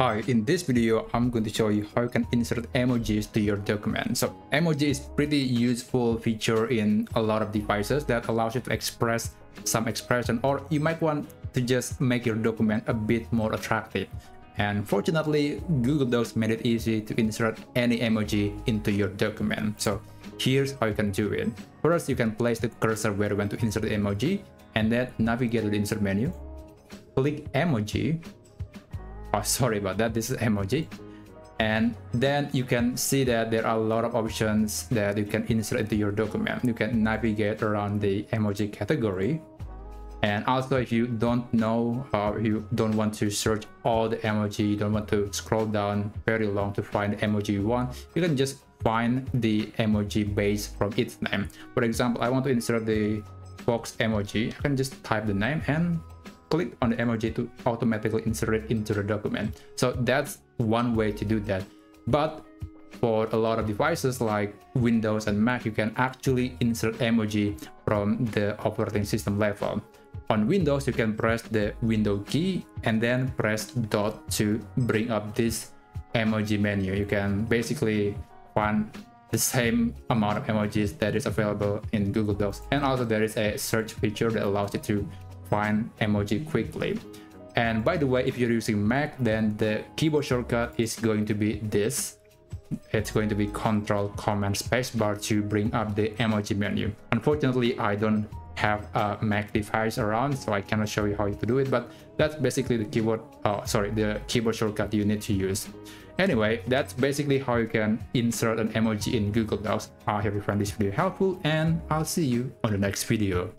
Hi, in this video, I'm going to show you how you can insert emojis to your document. So emoji is pretty useful feature in a lot of devices that allows you to express some expression, or you might want to just make your document a bit more attractive. And fortunately, Google Docs made it easy to insert any emoji into your document. So here's how you can do it. First, you can place the cursor where you want to insert the emoji, and then navigate to the insert menu. Click emoji. Oh, sorry about that. This is emoji. And then you can see that there are a lot of options that you can insert into your document. You can navigate around the emoji category. And also, if you don't know, you don't want to search all the emoji, you don't want to scroll down very long to find the emoji you want, you can just find the emoji based from its name. For example, I want to insert the fox emoji. I can just type the name and click on the emoji to automatically insert it into the document. So that's one way to do that. But for a lot of devices like Windows and Mac, you can actually insert emoji from the operating system level. On Windows, you can press the window key and then press dot to bring up this emoji menu. You can basically find the same amount of emojis that is available in Google Docs. And also there is a search feature that allows you to find emoji quickly. And by the way, if you're using Mac, then the keyboard shortcut is going to be this. It's going to be Control Command Spacebar to bring up the emoji menu. Unfortunately, I don't have a Mac device around, so I cannot show you how to do it, but that's basically the keyboard shortcut you need to use. Anyway, that's basically how you can insert an emoji in Google Docs. I hope you found this video helpful, and I'll see you on the next video.